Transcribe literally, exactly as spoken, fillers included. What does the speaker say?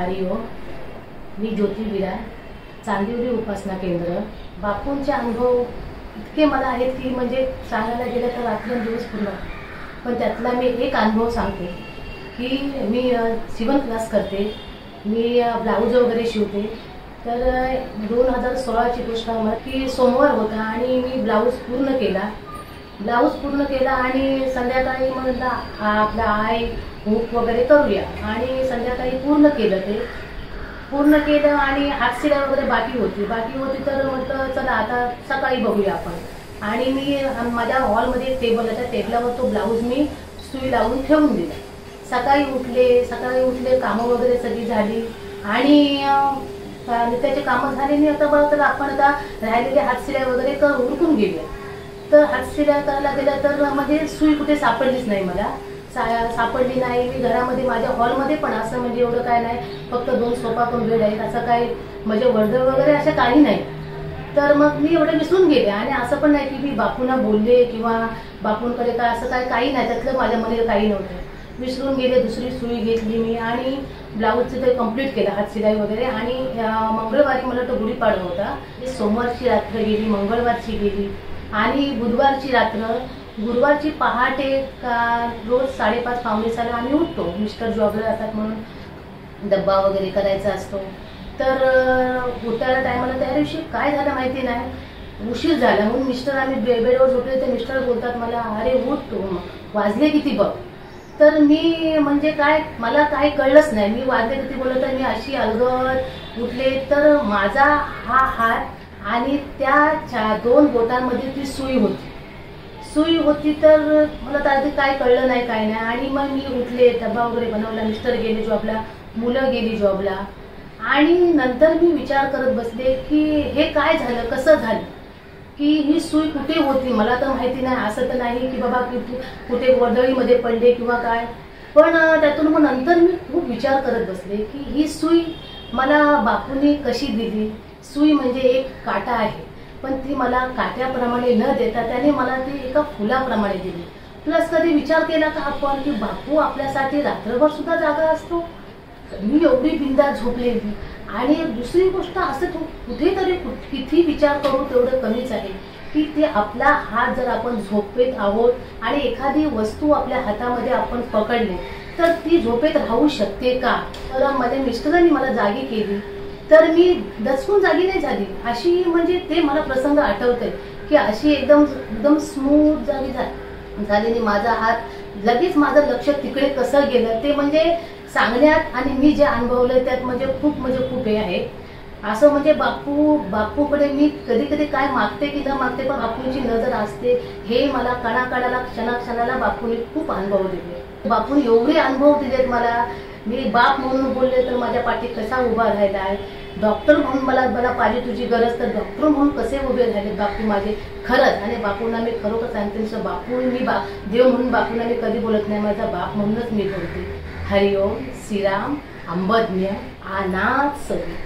हरिओ. मी ज्योती विरा चांदिवली उपासना केंद्र. बापूंचे अनुभव इतके मला आहेत की म्हणजे सांगायला गेलं तर रात्रंदिवस पूर्ण. पण त्यातला मी एक अनुभव सांगते की मी शिवण क्लास करते, मी ब्लाऊज वगैरे शिवते. तर दोन हजार सोळाची गोष्ट की सोमवार होता आणि मी ब्लाऊज पूर्ण केला ब्लाऊज पूर्ण केला आणि संध्याकाळी म्हणला आपला आय हुक वगैरे करूया आणि संध्याकाळी पूर्ण केलं ते पूर्ण केलं आणि आठ शिलाई वगैरे बाकी होती बाकी होती तर म्हटलं चला आता सकाळी बघूया आपण. आणि मी माझ्या हॉलमध्ये टेबल होता, टेबलावर तो ब्लाऊज मी सुई लावून ठेवून दिला. सकाळी उठले सकाळी उठले कामं वगैरे सगळी झाली आणि त्याचे कामं झाले नाही. आता बघा तर आपण आता राहिलेले हात शिलाई वगैरे करून उरकून गेले. तर हात शिलाई करायला गेलं तर म्हणजे सुई कुठे सापडलीच नाही मला, सा सापडली नाही. मी घरामध्ये माझ्या हॉलमध्ये पण असं म्हणजे एवढं काय नाही, फक्त दोन सोफा पण बेड आहेत, असं काही म्हणजे वर्दळ वगैरे असं काही नाही. तर मग मी एवढं विसरून गेले. आणि असं पण नाही की मी बापूंना बोलले किंवा बापूंकडे काय असं काय काही नाही, त्यातलं माझ्या मनाला काही नव्हतं. विसरून गेले. दुसरी सुई घेतली मी आणि ब्लाऊजचं ते कम्प्लीट केलं हात शिलाई वगैरे. आणि मंगळवारी मला तो गुढीपाडवा होता, सोमवारची रात्र गेली, मंगळवारची गेली आणि बुधवारची रात्र, गुरुवारची पहाटे का रोज साडेपाच पावणे सहाला आम्ही उठतो. मिस्टर जॉबला असतात म्हणून डब्बा वगैरे करायचा असतो. तर उठायला टायमाला त्या दिवशी काय झालं माहिती नाही, उशीर झाला म्हणून मिस्टर आम्ही बेडवर झोपले. तर मिस्टर बोलतात मला, अरे उठ तू, वाजले किती बघ. तर मी म्हणजे काय मला काय कळलंच नाही. मी वाजले किती बोललं तर मी अशी अलगद उठले. तर माझा हा हात आणि त्या दोन बोटांमध्ये ती सुई होती सुई होती तर मला त्याआधी काय कळलं नाही काय नाही. आणि मग मी उठले, डबा वगैरे बनवला, मिस्टर गेले जॉबला, मुलं गेली जॉबला. आणि नंतर मी विचार करत बसले की हे काय झालं, कसं झालं, की ही सुई कुठे होती मला तर माहिती नाही. असं तर नाही की बाबा की कुठे वर्दळीमध्ये पडले किंवा काय. पण त्यातून मग नंतर मी खूप विचार करत बसले की ही सुई मला बापूने कशी दिली. सुई म्हणजे एक काटा आहे, पण ती मला काट्याप्रमाणे न देता त्याने मला ती एका फुलाप्रमाणे दिली. प्लस कधी विचार केला का आपण की बापू आपल्यासाठी रात्रभर सुद्धा जागा असतो. मी एवढी बिंदास झोपलेली. आणि दुसरी गोष्ट असं कुठेतरी किती विचार करू तेवढं कमीच आहे की ते आपला हात जर आपण झोपेत आहोत आणि एखादी वस्तू आपल्या हातामध्ये आपण पकडली तर ती झोपेत राहू शकते का. तर माझ्या मिस्टरांनी मला जागी केली तर मी दचकून जागी नाही झाली. अशी म्हणजे ते मला प्रसंग आठवते की अशी एकदम एकदम स्मूथ जागी झाली. माझा हात लगेच माझं लक्ष तिकडे कसं गेलं ते म्हणजे सांगण्यात आणि मी जे अनुभवलं त्यात म्हणजे खूप म्हणजे खूप हे आहे. असं म्हणजे बापू बापूकडे मी कधी कधी काय मागते की न मागते पण बापूंची नजर असते. हे मला कणाकणाला क्षणाक्षणाला बापूने खूप अनुभव दिले. बापूने एवढे अनुभव दिलेत मला. मी बाप म्हणून बोलले तर माझ्या पाठी कसा उभा राहिला आहे. डॉक्टर म्हणून मला मला पाहिजे तुझी गरज तर डॉक्टर म्हणून कसे उभे राहिले बापू माझे खरंच. आणि बापूंना मी खरोखर सांगते, बापू मी बा देव म्हणून बापूंना मी कधी बोलत नाही, माझा बाप म्हणूनच मी बोलते. हरिओम श्रीराम अंबज्ञ आनाथ सवी.